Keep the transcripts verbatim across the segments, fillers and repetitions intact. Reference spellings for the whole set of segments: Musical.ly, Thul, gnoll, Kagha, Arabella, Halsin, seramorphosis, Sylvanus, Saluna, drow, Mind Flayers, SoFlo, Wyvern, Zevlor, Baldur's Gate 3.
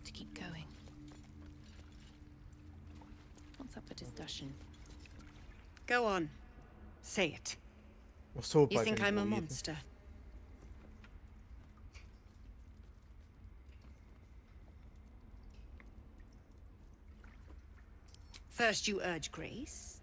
have to keep going. What's up for discussion? Go on. Say it. You think I'm a monster? First you urge grace,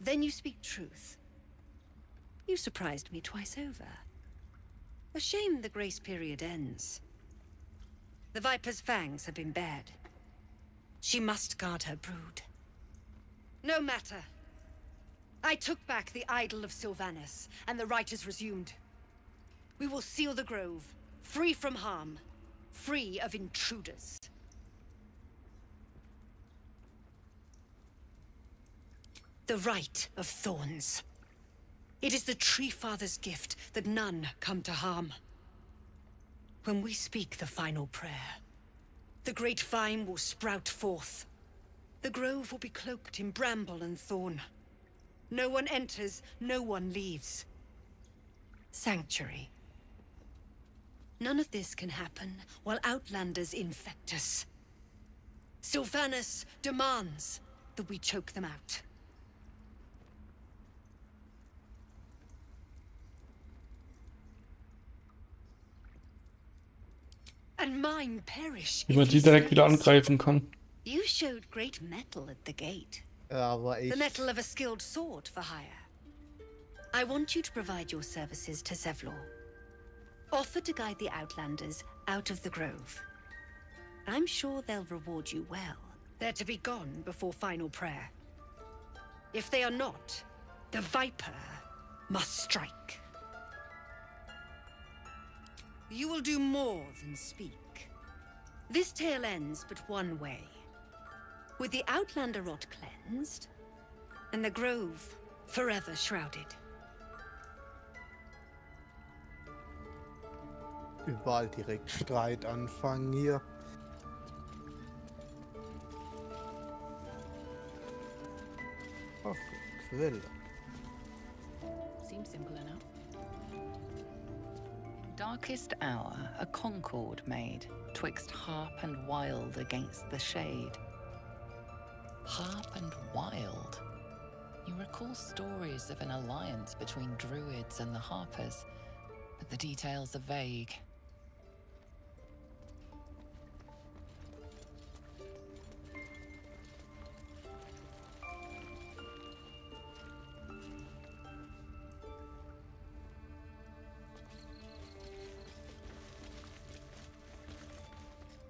then you speak truth. You surprised me twice over. A shame the grace period ends. The Viper's fangs have been bared. She must guard her brood. No matter. I took back the idol of Sylvanus, and the rite is resumed. We will seal the grove, free from harm, free of intruders. The rite of thorns. It is the Tree Father's gift that none come to harm. When we speak the final prayer, the great vine will sprout forth. The grove will be cloaked in bramble and thorn. No one enters, no one leaves. Sanctuary. None of this can happen while Outlanders infect us. Sylvanus demands that we choke them out. And mine perish. Über die direkt wieder angreifen kann. You showed great metal at the gate. Aber ich... The metal of a skilled sword for hire. I want you to provide your services to Zevlor. Offer to guide the Outlanders out of the grove. I'm sure they'll reward you well. They're to be gone before final prayer. If they are not, the Viper must strike. You will do more than speak. This tale ends but one way. With the Outlander rot cleansed, and the grove forever shrouded. Überall direkt Streit anfangen hier. Oh, Quelle. Seems simple enough. In darkest hour, a concord made, twixt harp and wild against the shade. Harp and wild. You recall stories of an alliance between druids and the harpers, but the details are vague.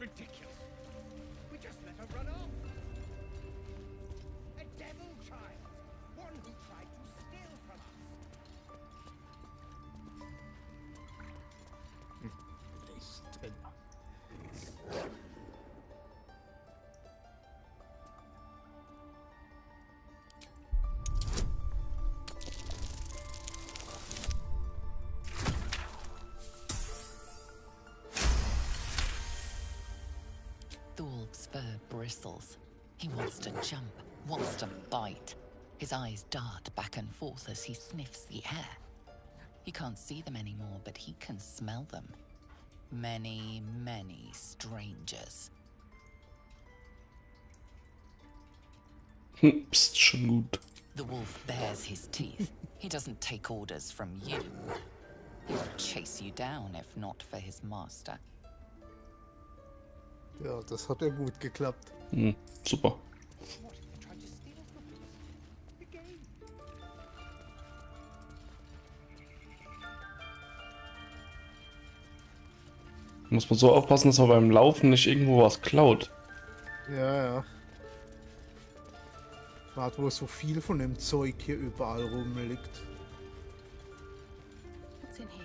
Ridiculous. We just let her run off. Devil child, one who tried to steal from us. Thul's fur bristles. He wants to jump. Wants to bite. His eyes dart back and forth as he sniffs the air. He can't see them anymore, but he can smell them. Many, many strangers. Psst, schon gut. The wolf bares his teeth. He doesn't take orders from you. He will chase you down if not for his master. Ja, das hat er gut geklappt. Mm, super. Muss man so aufpassen, dass man beim Laufen nicht irgendwo was klaut. Ja, ja. Gerade wo so viel von dem Zeug hier überall rumliegt. What's in here?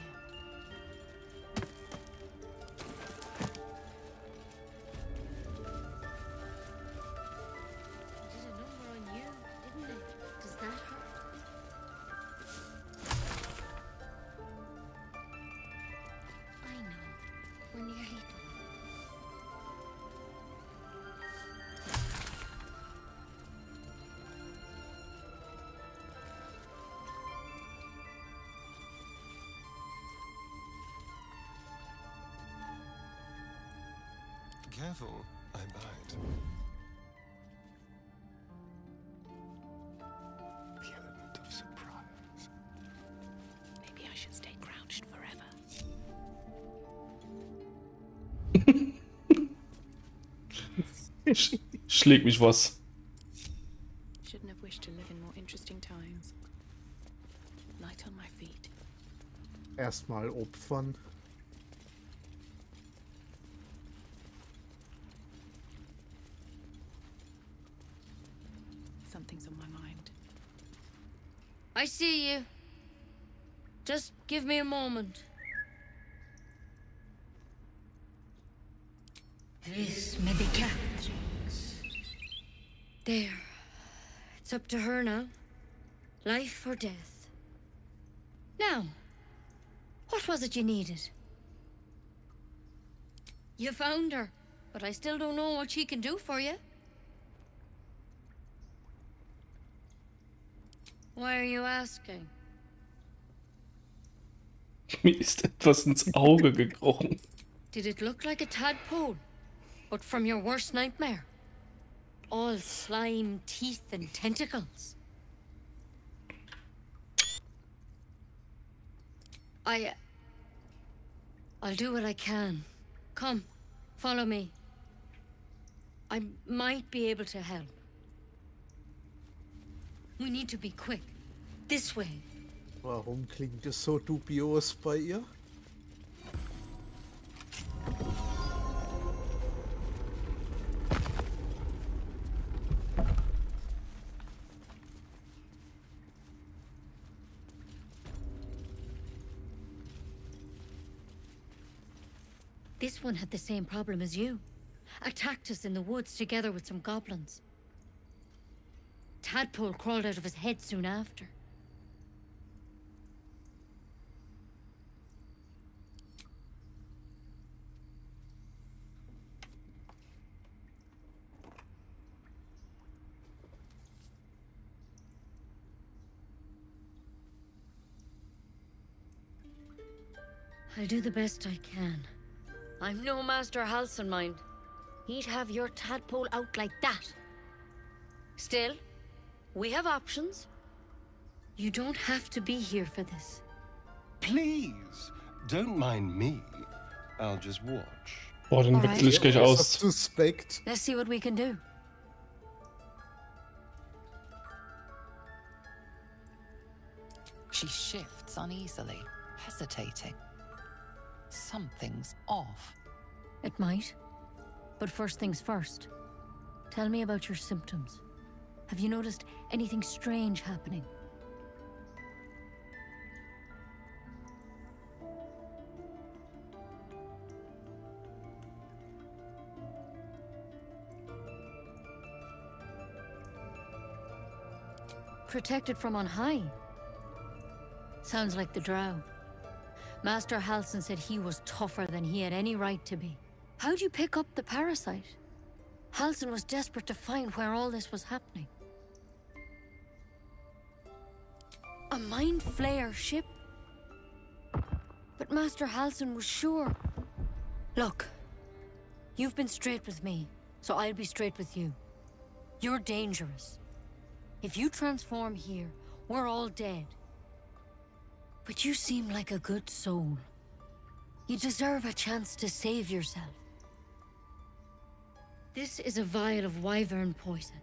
careful, I bite. The element of surprise. Maybe I should stay crouched forever. Schlägt mich was. Shouldn't have wished to live in more interesting times. Light on my feet. Erstmal opfern. Something's on my mind. I see you. Just give me a moment. This may be captured. There. It's up to her now. Life or death. Now, what was it you needed? You found her, but I still don't know what she can do for you. Why are you asking? Mir ist etwas ins Auge gekrochen. Did it look like a tadpole? But from your worst nightmare. All slime, teeth, and tentacles. I... I'll do what I can. Come, follow me. I might be able to help. We need to be quick. This way. Warum klingt es so dubios bei ihr? This one had the same problem as you. Attacked us in the woods together with some goblins. Tadpole crawled out of his head soon after. I'll do the best I can. I'm no Master Halsin, mind. He'd have your tadpole out like that. Still, we have options. You don't have to be here for this. Please, don't mind me. I'll just watch. Boah, dann wechsle ich gleich aus. Let's see what we can do. She shifts uneasily, hesitating. Something's off. It might. But first things first. Tell me about your symptoms. Have you noticed anything strange happening? Protected from on high? Sounds like the drow. Master Halsin said he was tougher than he had any right to be. How'd you pick up the parasite? Halsin was desperate to find where all this was happening. A Mind Flayer ship? But Master Halsin was sure. Look, you've been straight with me, so I'll be straight with you. You're dangerous. If you transform here, we're all dead. But you seem like a good soul. You deserve a chance to save yourself. This is a vial of wyvern poison.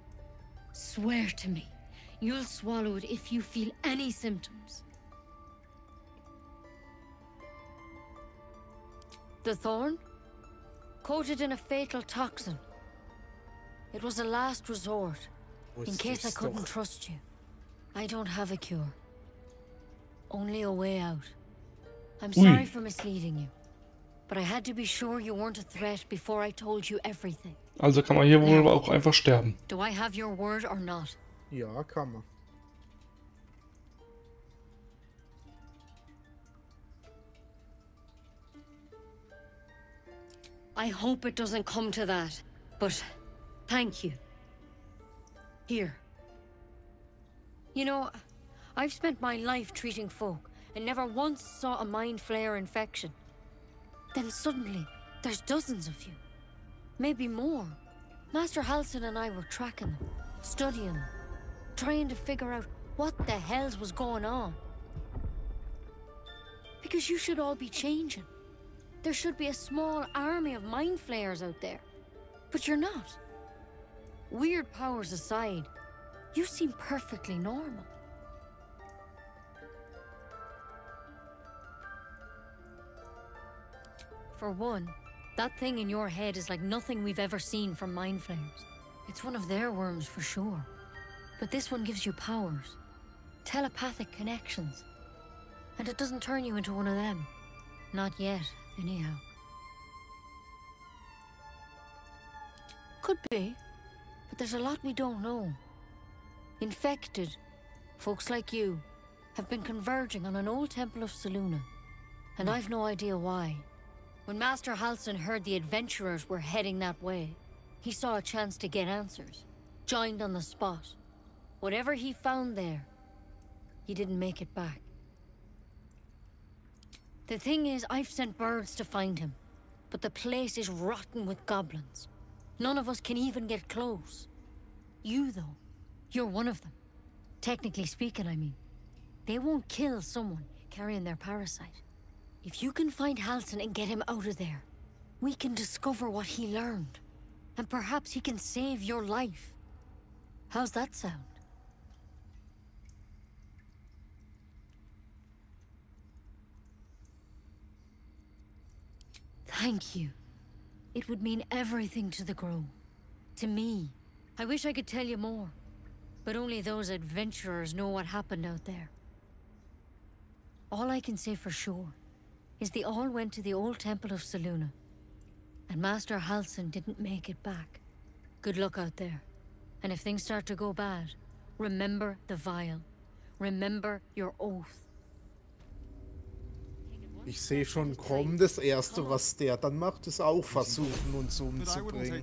Swear to me, you'll swallow it if you feel any symptoms. The thorn? Coated in a fatal toxin. It was a last resort, in case I couldn't trust you. I don't have a cure. Only a way out. I'm sorry for misleading you, but I had to be sure you weren't a threat before I told you everything. Also kann man hier wohl auch einfach sterben. Do I have your word or not? Ja, kann man. I hope it doesn't come to that, but thank you. Here. You know, I've spent my life treating folk, and never once saw a Mind Flayer infection. Then suddenly, there's dozens of you. maybe more. Master Halsin and I were tracking them, studying them, trying to figure out what the hells was going on. Because you should all be changing. There should be a small army of Mind Flayers out there. But you're not. Weird powers aside, you seem perfectly normal. For one, that thing in your head is like nothing we've ever seen from Mind Flayers. It's one of their worms for sure. But this one gives you powers. Telepathic connections. And it doesn't turn you into one of them. Not yet, anyhow. Could be. But there's a lot we don't know. Infected, folks like you, have been converging on an old temple of Saluna. And I've no idea why. When Master Halsin heard the adventurers were heading that way, he saw a chance to get answers. Joined on the spot. Whatever he found there, he didn't make it back. The thing is, I've sent birds to find him, but the place is rotten with goblins. None of us can even get close. You, though, you're one of them. Technically speaking, I mean. They won't kill someone carrying their parasite. If you can find Halsin and get him out of there, we can discover what he learned, and perhaps he can save your life. How's that sound? Thank you. It would mean everything to the Grove. To me. I wish I could tell you more. But only those adventurers know what happened out there. All I can say for sure is they all went to the old temple of Saluna. And Master Halsin didn't make it back. Good luck out there. And if things start to go bad, remember the vial. Remember your oath. Ich sehe schon kommen, das Erste, was der dann macht, ist auch versuchen, uns umzubringen.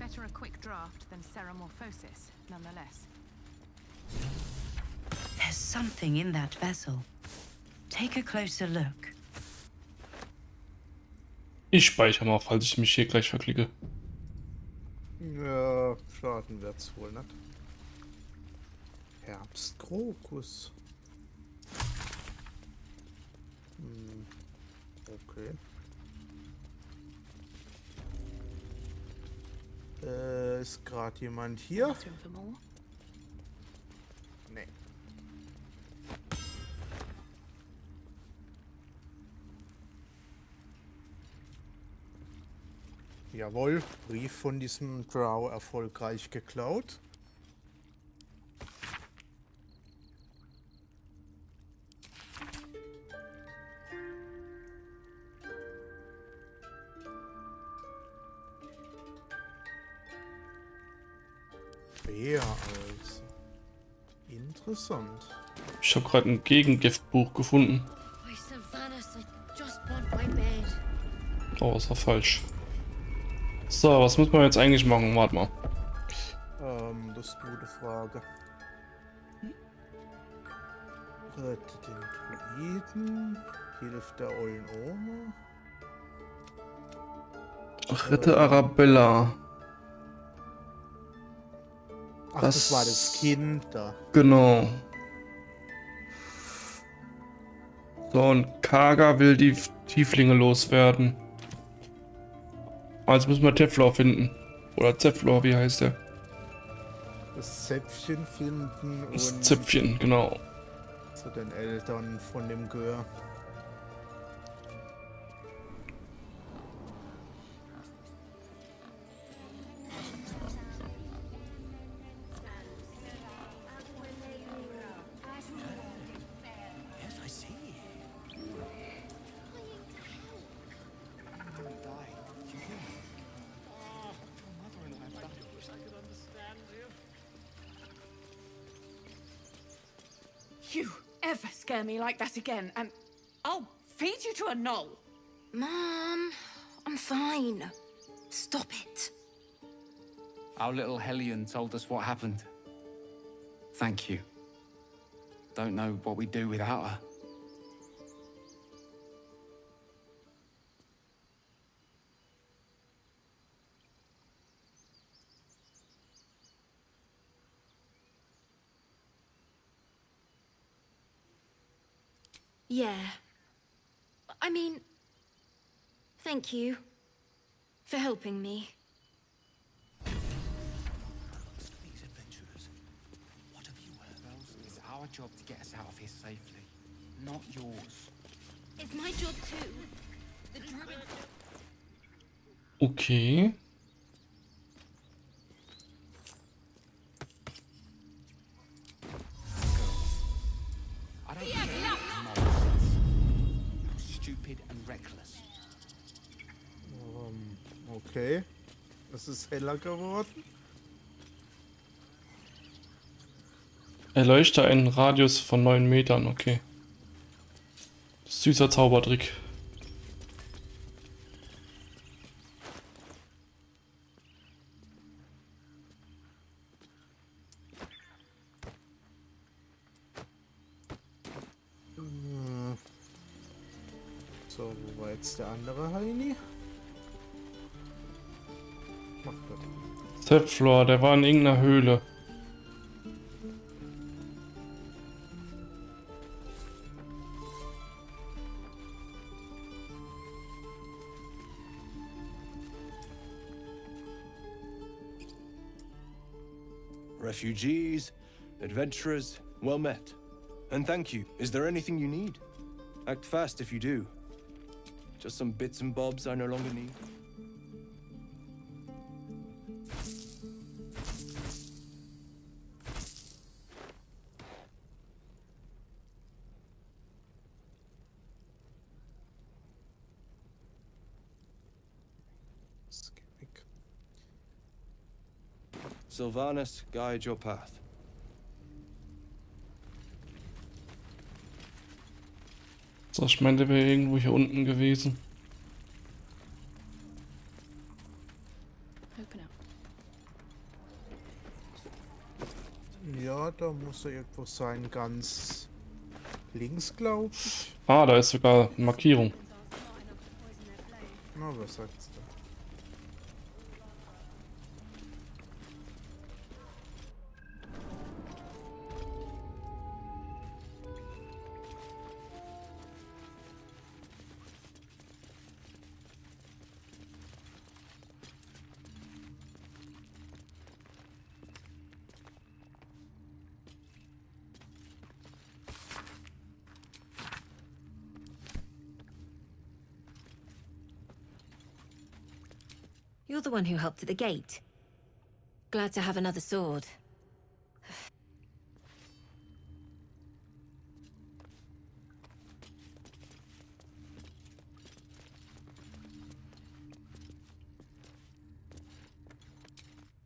Better a quick draft than seramorphosis, nonetheless. There's something in that vessel. Take a closer look. Ich speichere mal, falls ich mich hier gleich verklicke. Ja, Schaden wird's wohl nicht. Herbstkrokus. Hm, okay. Äh, ist gerade jemand hier? Nee. Jawohl, Brief von diesem Drow erfolgreich geklaut. Bär also. Interessant. Ich habe gerade ein Gegengiftbuch gefunden. Oh, das war falsch. So, was muss man jetzt eigentlich machen? Warte mal. Ähm, das ist eine gute Frage. Rette den Druiden. Hilft der ollen Oma. Rette Arabella. Ach, das, das war das Kind da. Genau. So, und Kagha will die Tieflinge loswerden. Also müssen wir Zevlor finden. Oder Zevlor, wie heißt der? Das Zäpfchen finden und... Das Zäpfchen, genau. Zu den Eltern von dem Gör. You ever scare me like that again, and I'll feed you to a gnoll. Mom, I'm fine. Stop it. Our little Hellion told us what happened. Thank you. Don't know what we'd do without her. Yeah. I mean, thank you for helping me. These adventurers, what have you heard? It's our job to get us out of here safely, not yours. It's my job too. The druid. Okay. I don't care. You're stupid and reckless. Um, okay. Es ist heller geworden. Erleuchte einen Radius von neun Metern, okay. Süßer Zaubertrick. So, wo war jetzt der andere Heini? Ach Gott. Zevlor, der war in irgendeiner Höhle. Refugees, adventurers, well met. And thank you. Is there anything you need? Act fast if you do. Just some bits and bobs I no longer need. Sylvanus, guide your path. So, ich meinte, wir wären irgendwo hier unten gewesen. Ja, da muss er irgendwo sein, ganz links, glaube ich. Ah, da ist sogar Markierung. Na, was sagst du? You're the one who helped at the gate. Glad to have another sword.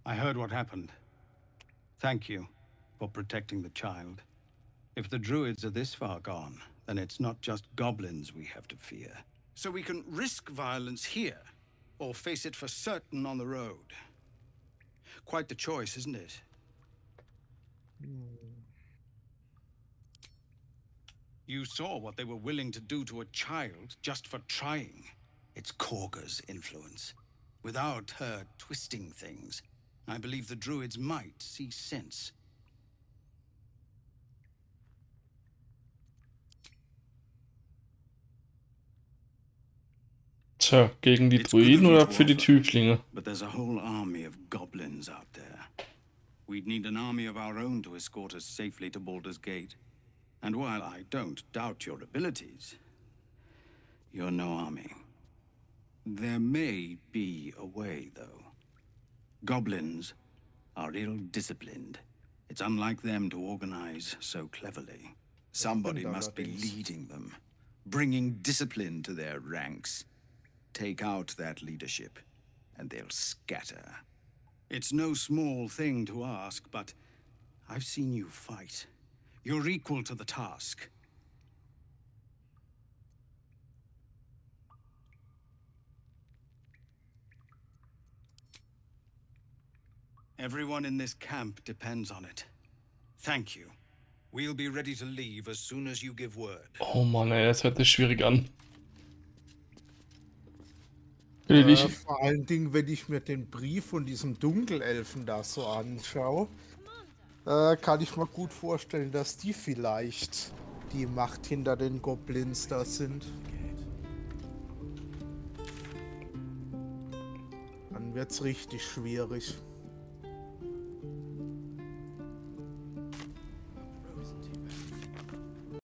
I heard what happened. Thank you for protecting the child. If the druids are this far gone, then it's not just goblins we have to fear. So we can risk violence here, or face it for certain on the road. Quite the choice, isn't it? You saw what they were willing to do to a child just for trying. It's Kagha's influence. Without her twisting things, I believe the druids might see sense. Tja, gegen die Druiden oder für die Tüflinge? But there's a whole army of goblins out there. We'd need an army of our own to escort us safely to Baldur's Gate. And while I don't doubt your abilities, you're no army. There may be a way, though. Goblins are ill-disciplined. It's unlike them to organize so cleverly. Somebody must be leading them, bringing discipline to their ranks. Take out that leadership, and they'll scatter. It's no small thing to ask, but I've seen you fight. You're equal to the task. Everyone in this camp depends on it. Thank you. We'll be ready to leave as soon as you give word. Oh Mann, ey, das hört sich schwierig an. Äh, vor allen Dingen, wenn ich mir den Brief von diesem Dunkelelfen da so anschaue, äh, kann ich mir gut vorstellen, dass die vielleicht die Macht hinter den Goblins das sind. Dann wird's richtig schwierig.